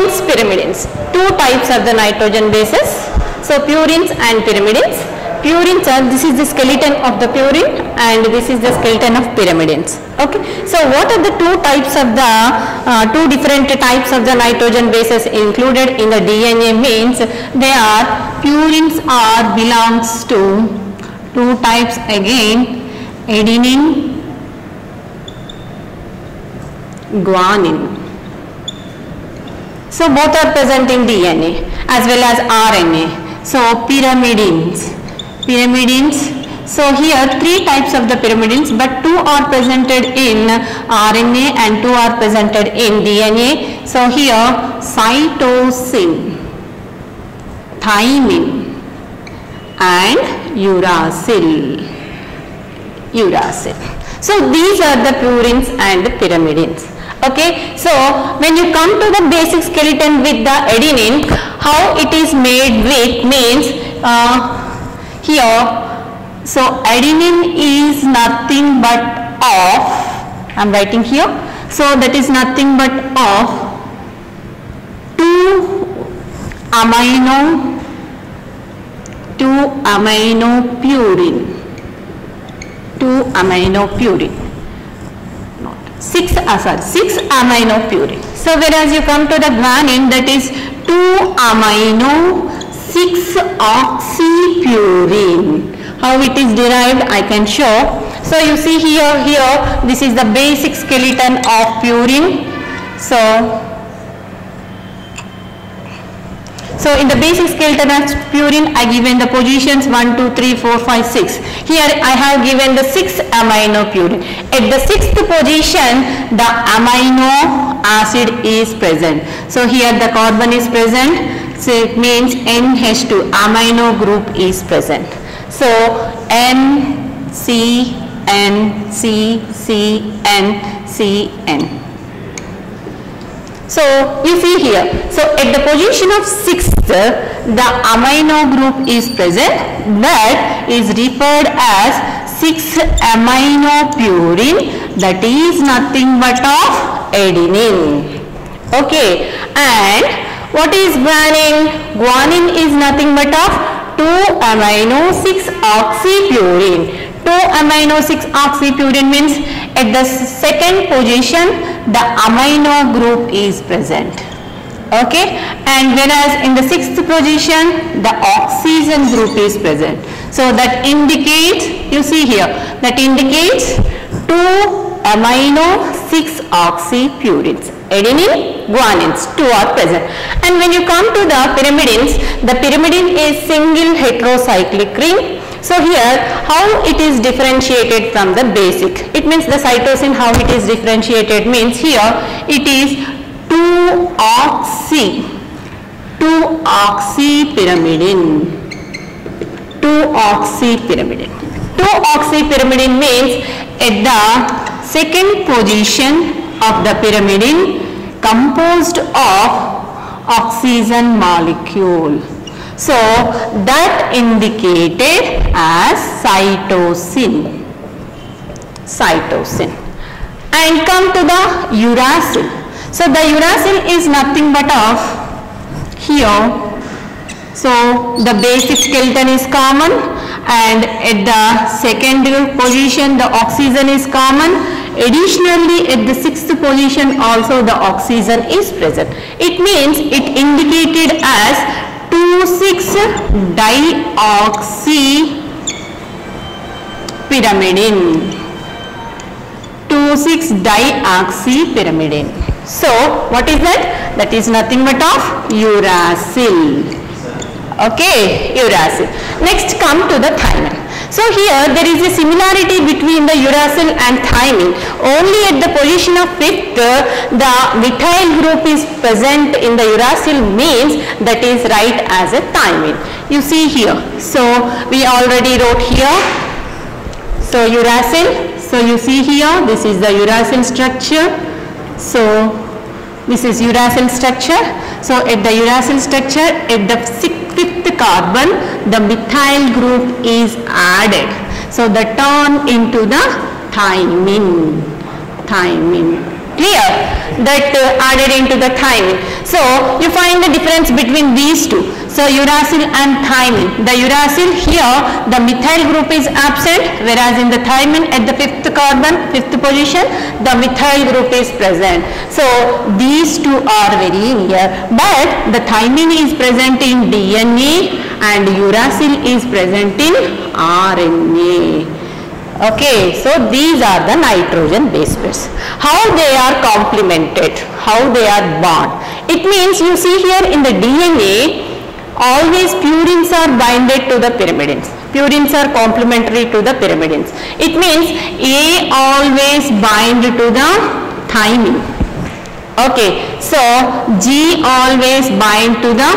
Purines, pyrimidines. Two types of the nitrogen bases. So purines and pyrimidines. Purines are, this is the skeleton of the purine and this is the skeleton of pyrimidines. Okay. So what are the two types of the, two different types of the nitrogen bases included in the DNA means they are, purines are belongs to two types again, adenine, guanine. So both are present in DNA as well as RNA. So pyrimidines. So here three types of the pyrimidines, but two are presented in RNA and two are presented in DNA. So here cytosine, thymine and uracil. So these are the purines and the pyrimidines. Okay, so when you come to the basic skeleton with the adenine, how it is made with means here, so adenine is nothing but of, I am writing here, so that is nothing but of 6-aminopurine. So whereas you come to the guanine, that is 2-amino-6-oxy-purine. How it is derived I can show. So you see here, this is the basic skeleton of purine. So in the basic skeleton of purine, I given the positions 1, 2, 3, 4, 5, 6. Here I have given the 6-aminopurine. At the 6th position, the amino acid is present. So here the carbon is present. So it means NH2 amino group is present. So N, C, N, C, C, N, C, N. So you see here, so at the position of 6th, the amino group is present, that is referred as 6-aminopurine, that is nothing but of adenine. Okay, and what is guanine? Guanine is nothing but of 2-amino-6-oxypurine. 2-amino-6-oxypurine means at the 2nd position the amino group is present. Okay, and whereas in the 6th position the oxygen group is present. So that indicates, you see here, that indicates 2-amino-6-oxypurines. Adenine, guanines, two are present. And when you come to the pyrimidine is single heterocyclic ring. So here how it is differentiated from the basic, it means the cytosine, how it is differentiated means here it is 2-oxypyrimidine. 2-oxypyrimidine means at the 2nd position of the pyrimidine composed of oxygen molecule. So that indicated as cytosine. And come to the uracil. So the uracil is nothing but of here. So the basic skeleton is common and at the 2nd position the oxygen is common. Additionally, at the 6th position also the oxygen is present. It means it indicated as 2,6-dioxopyrimidine. 2,6-dioxopyrimidine. So what is that? That is nothing but of uracil. Okay, uracil. Next come to the thymine. So here there is a similarity between the uracil and thymine. Only at the position of 5th, the methyl group is present in the uracil means that is right as a thymine. You see here. So we already wrote here. So uracil. So you see here, this is the uracil structure. So this is uracil structure. So at the uracil structure, at the 5th carbon, the methyl group is added, so the turn into the thymine. clear, that added into the thymine. So you find the difference between these two. So uracil and thymine. The uracil here, the methyl group is absent, whereas in the thymine at the fifth carbon, fifth position, the methyl group is present. So these two are very near, but the thymine is present in DNA and uracil is present in RNA. Okay, so these are the nitrogen base pairs. How they are complemented, how they are bound. It means you see here in the DNA, always purines are binded to the pyrimidines. Purines are complementary to the pyrimidines. It means A always binds to the thymine. Okay, so G always binds to the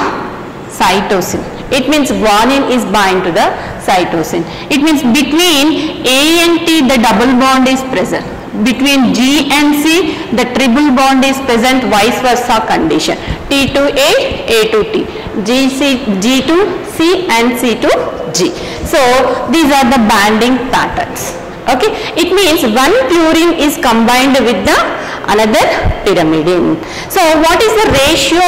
cytosine. It means guanine is bound to the cytosine. It means between A and T the double bond is present. Between G and C the triple bond is present, vice versa condition. T to A to T, G to C and C to G. So these are the banding patterns. Okay, it means one purine is combined with the another pyrimidine. So what is the ratio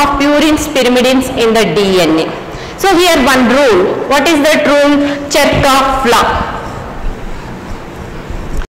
of purines pyrimidines in the DNA? So here one rule, what is that rule? Cherkov law.